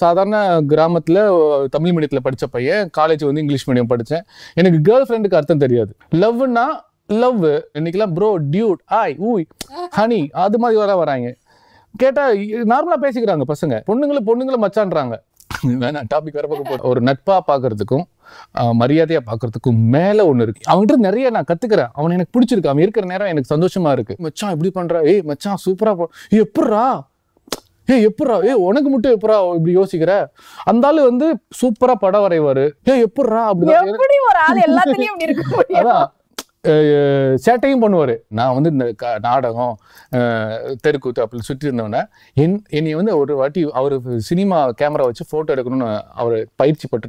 சாதாரண கிராமத்துல தமிழ் மீடியத்துல படிச்ச பையன் காலேஜ் வந்து இங்கிலீஷ் மீடியம் படிச்சேன். எனக்கு கேர்ள் ஃப்ரெண்டுக்கு அர்த்தம் தெரியாது. லவ்னா லவ் இன்னைக்கெல்லாம் ப்ரோ டியூட் ஆய் ஊய் ஹனி அது மாதிரி வராங்க. கேட்டா நார்மலா பேசிக்கிறாங்க பசங்க. பொண்ணுங்களை மச்சான்றாங்க. வேணா டாபிக் வேற பக்கம் போட்டு ஒரு நட்பா பாக்குறதுக்கும் மரியாதையா பாக்குறதுக்கும் மேல ஒண்ணு இருக்கு. அவன்கிட்ட நிறைய நான் கத்துக்கிறேன். அவன் எனக்கு பிடிச்சிருக்கு. அவன் இருக்கிற நேரம் எனக்கு சந்தோஷமா இருக்கு. மச்சான் இப்படி பண்றா, ஏய் மச்சான் சூப்பரா எப்படா, ஏ எப்படா, ஏ உனக்கு மட்டும் எப்படா இப்படி யோசிக்கிற, அந்த ஆளு வந்து சூப்பரா படம் வரைவாரு, ஏ எப்படா அப்படின்னு அதான் சேட்டையும் பண்ணுவாரு. நான் வந்து இந்த நாடகம் தெருக்கூத்து அப்படி சுற்றி இருந்தோன்னே என்னை வந்து ஒரு வாட்டி அவர் சினிமா கேமரா வச்சு ஃபோட்டோ எடுக்கணும்னு அவர் பயிற்சி பட்டு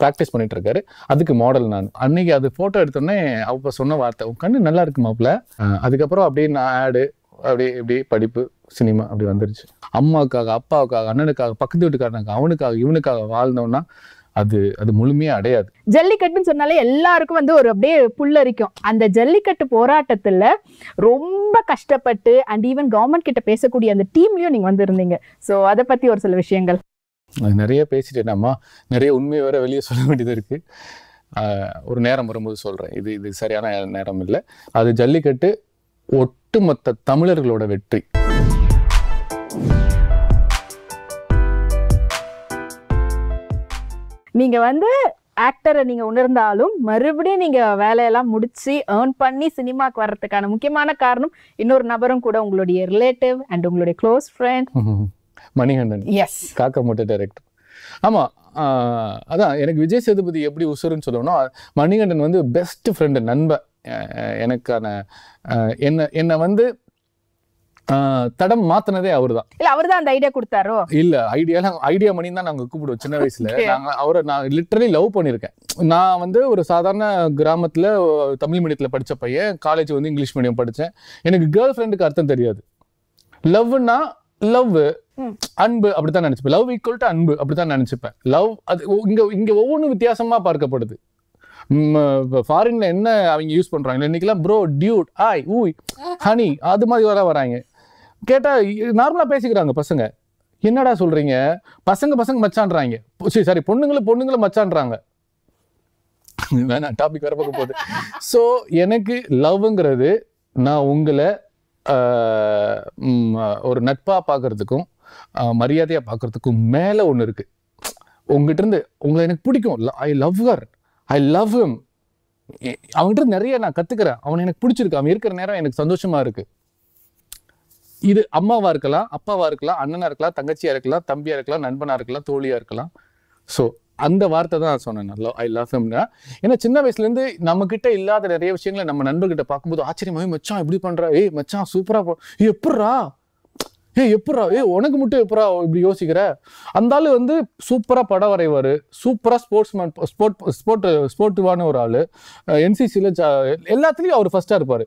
ப்ராக்டிஸ் பண்ணிட்டு இருக்காரு. அதுக்கு மாடல் நான் அன்னைக்கு அது ஃபோட்டோ எடுத்தோடனே அவ சொன்ன வார்த்தை, உன் கண்ணு நல்லா இருக்கு மாப்பிள்ள. அதுக்கப்புறம் அப்படியே நான் ஆடு அப்படியே இப்படி படிப்பு சினிமா அப்படி வந்துருச்சு. அம்மாவுக்காக அப்பாவுக்காக அண்ணனுக்காக பக்கத்து வீட்டுக்காரனுக்காக அவனுக்காக இவனுக்காக வாழ்ந்தோம்னா அது அது முழுமையா அடையாது. ஜல்லிக்கட்டுன்னு சொன்னாலே எல்லாருக்கும் வந்து ஒரு அப்படியே புல்லரிக்கும். அந்த ஜல்லிக்கட்டு போராட்டத்துல ரொம்ப கஷ்டப்பட்டு அண்ட் ஈவன் கவர்மெண்ட் கிட்ட பேசக்கூடிய அந்த டீம்லயும் நீங்க வந்து இருந்தீங்க. ஸோ அதை பத்தி ஒரு சில விஷயங்கள் நிறைய பேசிட்டேன். நம்ம நிறைய உண்மையை வேற வெளியே சொல்ல வேண்டியது இருக்கு. ஒரு நேரம் வரும்போது சொல்றேன். இது இது சரியான நேரம் இல்லை. அது ஜல்லிக்கட்டு ஒட்டுமொத்த தமிழர்களோட வெற்றி. நீங்கள் வந்து ஆக்டரை நீங்கள் உணர்ந்தாலும் மறுபடியும் நீங்கள் வேலையெல்லாம் முடித்து ஏர்ன் பண்ணி சினிமாவுக்கு வர்றதுக்கான முக்கியமான காரணம் இன்னொரு நபரும் கூட, உங்களுடைய ரிலேட்டிவ் அண்ட் உங்களுடைய close friend Manikandan. Yes, Kaakamuttai director. ஆமாம், அதான் எனக்கு விஜய் சேதுபதி எப்படி உசுருன்னு சொல்லணும்னா, மணிகண்டன் வந்து பெஸ்ட் ஃப்ரெண்டு, நண்பன். எனக்கான என்னை வந்து தடம் மாத்தினதே அவர் தான். இல்ல அவர் தான் அந்த ஐடியா கொடுத்தாரோ? இல்ல, ஐடியா மணி தான் நாங்க கூப்பிடுவோம் சின்ன வயசுல. நாங்க அவரை நான் லிட்டரலி லவ் பண்ணியிருக்கேன். நான் வந்து ஒரு சாதாரண கிராமத்துல தமிழ் மீடியத்துல படிச்ச பையன் காலேஜ் வந்து இங்கிலீஷ் மீடியம் படிச்சேன். எனக்கு கேர்ள் ஃப்ரெண்டுக்கு அர்த்தம் தெரியாது. லவ்னா லவ், அன்பு அப்படித்தான் நினைச்சுப்பேன். லவ் ஈக்குவல் டு அன்பு அப்படித்தான் நினைச்சுப்பேன். லவ் அது இங்க ஒவ்வொன்றும் வித்தியாசமா பார்க்கப்படுது. ஃபாரின்ல என்ன அவங்க யூஸ் பண்றாங்க இன்னைக்கெல்லாம், ப்ரோ டியூட் ஆய் ஊய் ஹனி அது மாதிரி வராங்க. கேட்டா நார்மலா பேசிக்கிறாங்க பசங்க. என்னடா சொல்றீங்க, பசங்க மச்சான்றாங்க. சாரி, பொண்ணுங்களை மச்சான்றாங்க. வேணா டாபிக் வேற பக்கம் போகுது. ஸோ எனக்கு லவ்ங்கிறது நான் உங்களை ஒரு நட்பா பாக்குறதுக்கும் மரியாதையா பாக்குறதுக்கும் மேல ஒண்ணு இருக்கு. உங்ககிட்ட இருந்து உங்களை எனக்கு பிடிக்கும். I love her, I love him. அவன்கிட்ட நிறைய நான் கத்துக்கிறேன். அவன் எனக்கு பிடிச்சிருக்கு. அவன் இருக்கிற நேரம் எனக்கு சந்தோஷமா இருக்கு. இது அம்மாவா இருக்கலாம், அப்பாவா இருக்கலாம், அண்ணனா இருக்கலாம், தங்கச்சியா இருக்கலாம், தம்பியா இருக்கலாம், நண்பனா இருக்கலாம், தோழியா இருக்கலாம். ஸோ அந்த வார்த்தை தான் சொன்னேன், ஐ லவ் ஹிம்னா. ஏன்னா சின்ன வயசுல இருந்து நம்ம கிட்ட இல்லாத நிறைய விஷயங்களை நம்ம நண்பர்கிட்ட பார்க்கும்போது ஆச்சரியமாவே, மச்சான் இப்படி பண்றா, ஏய் மச்சான் சூப்பரா எப்படா, ஏ உனக்கு மட்டும் எப்படா இப்படி யோசிக்கிற, அந்த ஆளு வந்து சூப்பரா படம் வரைவாரு, சூப்பரா ஸ்போர்ட்டிவான ஒரு ஆளு, என்சிசியில எல்லாத்துலயும் அவர் ஃபர்ஸ்டா இருப்பாரு.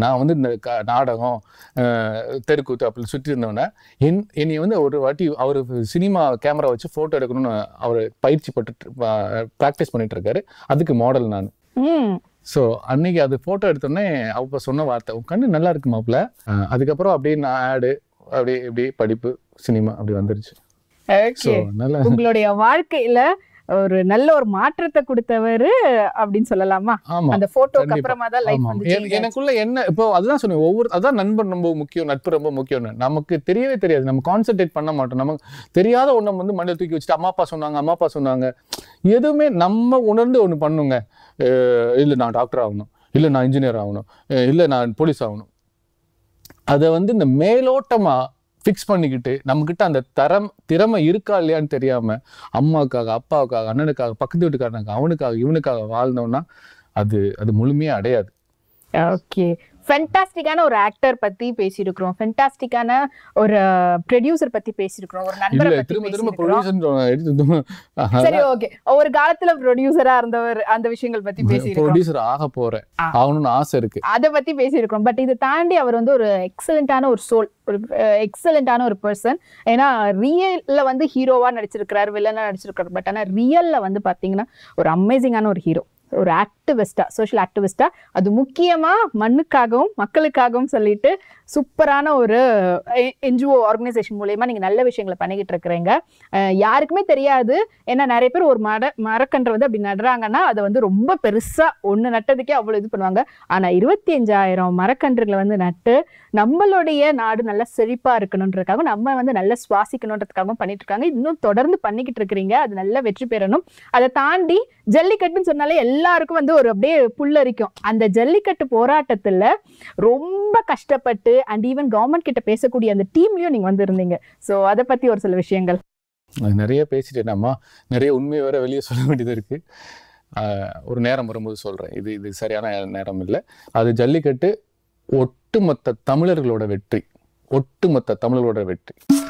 நான் வந்து இந்த நாடகம் தெருக்கூத்து அப்படி சுற்றி இருந்தோன்னே என்னை வந்து ஒரு வாட்டி அவர் சினிமா கேமரா வச்சு ஃபோட்டோ எடுக்கணும்னு அவர் பயிற்சி பட்டு ப்ராக்டிஸ் பண்ணிட்டு இருக்காரு. அதுக்கு மாடல் நான். ஸோ அன்னைக்கு அது ஃபோட்டோ எடுத்தோடனே அவ சொன்ன வார்த்தை, உன் கண்ணு நல்லா இருக்கு மாப்பிள்ள. அதுக்கப்புறம் அப்படியே நான் ஆடு அப்படியே இப்படி படிப்பு சினிமா அப்படி வந்துருச்சு. உங்களுடைய வாழ்க்கையில ஒரு நல்ல ஒரு மாற்றத்தை கொடுத்தவர் அப்படின்னு சொல்லலாமா? அந்த போட்டோக்கு அப்புறமா தான் லைஃப் வந்துச்சு எனக்குள்ள. என்ன இப்போ அதுதான் சொன்னேன், ஒவ்வொரு அதான் நண்பன் ரொம்ப முக்கியம், நட்பு ரொம்ப முக்கியம்னு. நமக்கு தெரியவே தெரியாது, நம்ம கான்சென்ட்ரேட் பண்ண மாட்டோம். நமக்கு தெரியாத ஒண்ணு வந்து மண்டல தூக்கி வச்சுட்டு அம்மா அப்பா சொன்னாங்க எதுவுமே நம்ம உணர்ந்து ஒண்ணு பண்ணுங்க. இல்லை நான் டாக்டர் ஆகணும், இல்லை நான் இன்ஜினியர் ஆகணும், இல்லை நான் போலீஸ் ஆகணும். அதை வந்து இந்த மேலோட்டமா ஃபிக்ஸ் பண்ணிக்கிட்டு நம்மக்கிட்ட அந்த திறமை இருக்கா இல்லையான்னு தெரியாமல் அம்மாவுக்காக அப்பாவுக்காக அண்ணனுக்காக பக்கத்து வீட்டுக்காரனுக்காக அவனுக்காக இவனுக்காக வாழ்ந்தோம்னா அது அது முழுமையாக அடையாது. ஓகே, Fantastic actor பத்தி பேசியிருக்கிறோம், ஃபண்டாஸ்டிக்கான ஒரு ப்ரொடியூசர் பத்தி பேசியிருக்கிறோம், ஒரு நண்பரை பத்தி பேசியிருக்கிறோம். சரி, ஓகே. ஒரு காலத்துல ப்ரொடியூசரா இருந்தவர் அந்த விஷயங்கள் பத்தி பேசியிருக்கிறோம். ப்ரொடியூசர் ஆக போறேன் அவனும் ஆசை இருக்கு, அத பத்தி பேசியிருக்கிறோம். பட் இதை தாண்டி அவர் வந்து ஒரு எக்ஸலென்ட்டான ஒரு சோல், ஒரு எக்ஸலென்ட்டான ஒரு பர்சன். ஏன்னா ரியல்ல வந்து ஹீரோவா நடிச்சிருக்கிறார், வில்லனா நடிச்சிருக்கிறார். பட் ஆனா ரியல்ல வந்து பாத்தீங்கன்னா ஒரு அமேசிங்கான ஒரு ஹீரோ, ஒரு ஆக்டிவிஸ்டா, சோஷியல் ஆக்டிவிஸ்டா, அது முக்கியமா மண்ணுக்காகவும் மக்களுக்காகவும் சொல்லிட்டு சூப்பரான ஒரு என்ஜிஓ ஆர்கனைசேஷன் மூலயமா நீங்க நல்ல விஷயங்களை பண்ணிக்கிட்டு இருக்கிறீங்க. யாருக்குமே தெரியாது, ஏன்னா நிறைய பேர் ஒரு மரக்கன்று வந்து அப்படி நடுறாங்கன்னா அதை வந்து ரொம்ப பெருசா ஒண்ணு நட்டதுக்கே அவ்வளவு இது பண்ணுவாங்க. ஆனா 25,000 மரக்கன்றுகளை வந்து நட்டு நம்மளுடைய நாடு நல்லா செழிப்பா இருக்கணும்ன்றதுக்காகவும் நம்ம வந்து நல்லா சுவாசிக்கணுன்றதுக்காகவும் பண்ணிட்டு இருக்காங்க. இன்னும் தொடர்ந்து பண்ணிக்கிட்டு இருக்கிறீங்க, அது நல்ல வெற்றி பெறணும். அதை தாண்டி ஜல்லிக்கட்டுன்னு சொன்னாலே எல்லாருக்கும் வந்து ஒரு அப்படியே புல்லரிக்கும். அந்த ஜல்லிக்கட்டு போராட்டத்துல ரொம்ப கஷ்டப்பட்டு அண்ட் ஈவன் கவர்மெண்ட் கிட்ட பேசக்கூடிய அந்த டீம்லயும் நீங்க வந்து இருந்தீங்க. சோ அதை பத்தி ஒரு சில விஷயங்கள் நிறைய பேசிட்டேனாமா, நிறைய உண்மை வேற வெளியே சொல்ல வேண்டியது இருக்கு. ஒரு நேரம் வரும்போது சொல்றேன், இது இது சரியான நேரம் இல்லை. அது ஜல்லிக்கட்டு ஒட்டுமொத்த தமிழர்களோட வெற்றி, ஒட்டுமொத்த தமிழர்களோட வெற்றி.